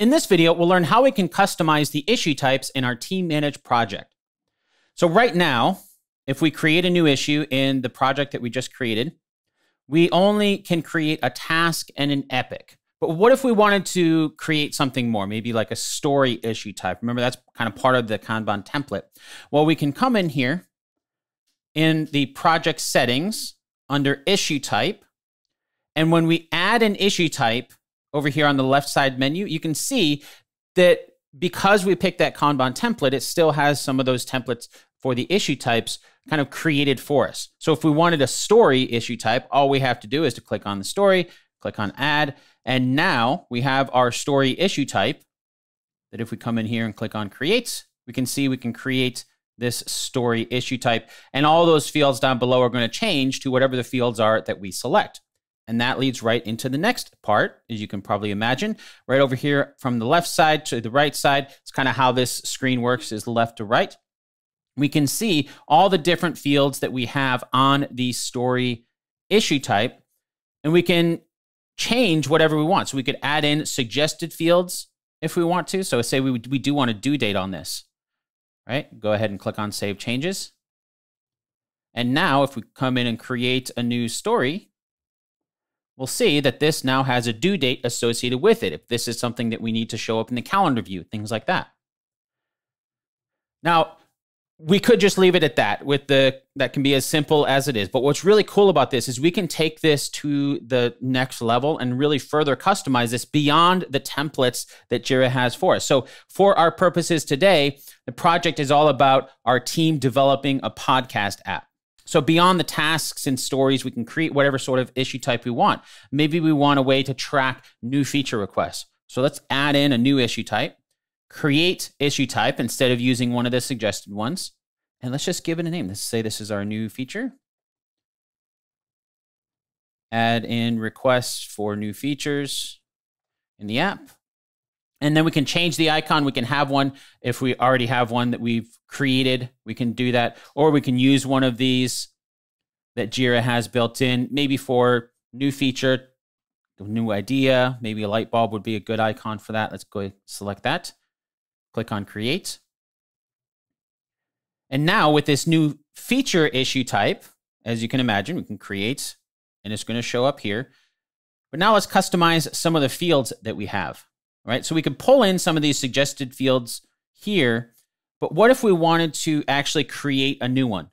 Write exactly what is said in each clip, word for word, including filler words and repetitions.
In this video, we'll learn how we can customize the issue types in our team managed project. So right now, if we create a new issue in the project that we just created, we only can create a task and an epic. But what if we wanted to create something more, maybe like a story issue type? Remember, that's kind of part of the Kanban template. Well, we can come in here in the project settings under issue type. And when we add an issue type over here on the left side menu, you can see that because we picked that Kanban template, it still has some of those templates for the issue types kind of created for us. So if we wanted a story issue type, all we have to do is to click on the story, click on add, and now we have our story issue type that if we come in here and click on create, we can see we can create this story issue type, and all those fields down below are going to change to whatever the fields are that we select. And that leads right into the next part, as you can probably imagine, right over here from the left side to the right side. It's kind of how this screen works, is left to right. We can see all the different fields that we have on the story issue type, and we can change whatever we want. So we could add in suggested fields if we want to. So say we, we do want a due date on this, right? Go ahead and click on Save Changes. And now if we come in and create a new story, we'll see that this now has a due date associated with it. If this is something that we need to show up in the calendar view, things like that. Now, we could just leave it at that with the, that can be as simple as it is. But what's really cool about this is we can take this to the next level and really further customize this beyond the templates that Jira has for us. So for our purposes today, the project is all about our team developing a podcast app. So beyond the tasks and stories, we can create whatever sort of issue type we want. Maybe we want a way to track new feature requests. So let's add in a new issue type, create issue type instead of using one of the suggested ones. And let's just give it a name. Let's say this is our new feature. Add in requests for new features in the app. And then we can change the icon. We can have one if we already have one that we've created. We can do that, or we can use one of these that Jira has built in, maybe for new feature, new idea. Maybe a light bulb would be a good icon for that. Let's go ahead and select that. Click on Create. And now with this new feature issue type, as you can imagine, we can create, and it's going to show up here. But now let's customize some of the fields that we have. Right? So we could pull in some of these suggested fields here, but what if we wanted to actually create a new one?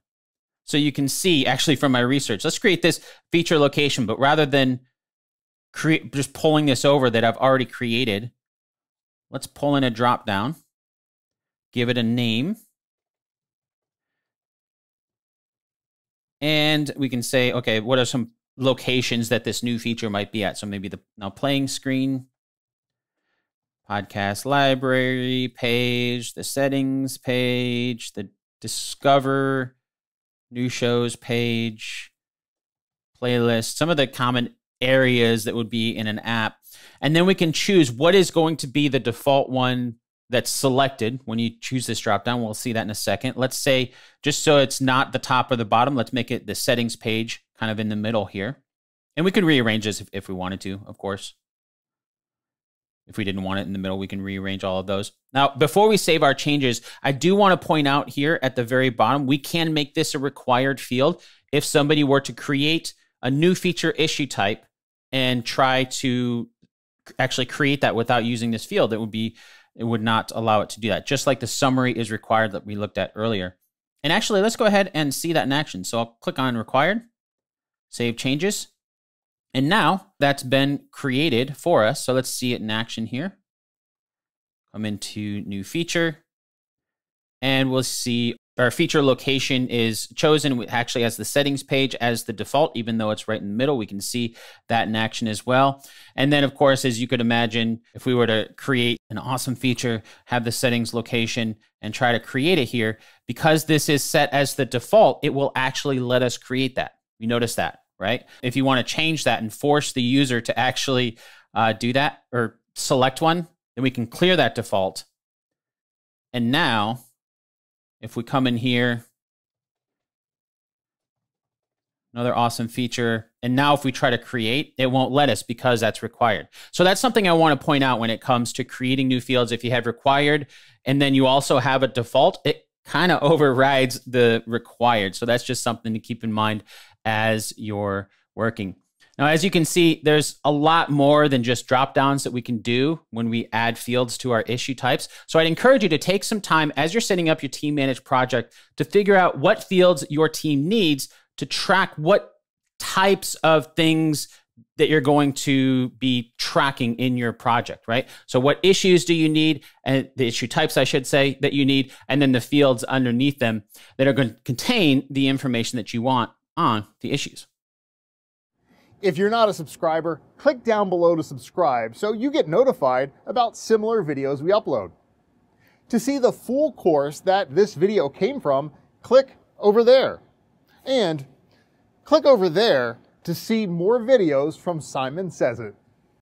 So you can see actually from my research, let's create this feature location, but rather than create, just pulling this over that I've already created, let's pull in a drop down, give it a name. And we can say, okay, what are some locations that this new feature might be at? So maybe the now playing screen, podcast library page, the settings page, the discover new shows page, playlist, some of the common areas that would be in an app. And then we can choose what is going to be the default one that's selected. When you choose this dropdown, we'll see that in a second. Let's say, just so it's not the top or the bottom, let's make it the settings page kind of in the middle here. And we can rearrange this if, if we wanted to, of course. If we didn't want it in the middle, we can rearrange all of those. Now, before we save our changes, I do want to point out here at the very bottom, we can make this a required field if somebody were to create a new feature issue type and try to actually create that without using this field. It would be, it would not allow it to do that, just like the summary is required that we looked at earlier. And actually, let's go ahead and see that in action. So I'll click on required, save changes. And now that's been created for us. So let's see it in action here. Come into new feature and we'll see our feature location is chosen. It actually has the settings page as the default, even though it's right in the middle. We can see that in action as well. And then of course, as you could imagine, if we were to create an awesome feature, have the settings location and try to create it here, because this is set as the default, it will actually let us create that. You notice that, right? If you want to change that and force the user to actually uh, do that or select one, then we can clear that default. And now if we come in here, Another awesome feature. And now if we try to create, it won't let us because that's required. So that's something I want to point out when it comes to creating new fields. If you have required, and then you also have a default, it kind of overrides the required. So that's just something to keep in mind as you're working. Now, as you can see, there's a lot more than just drop downs that we can do when we add fields to our issue types. So I'd encourage you to take some time as you're setting up your team managed project to figure out what fields your team needs to track what types of things that you're going to be tracking in your project, right? So what issues do you need, and the issue types, I should say, that you need, and then the fields underneath them that are going to contain the information that you want on the issues. If you're not a subscriber, click down below to subscribe so you get notified about similar videos we upload. To see the full course that this video came from, click over there. And click over there to see more videos from Simon Sez I T.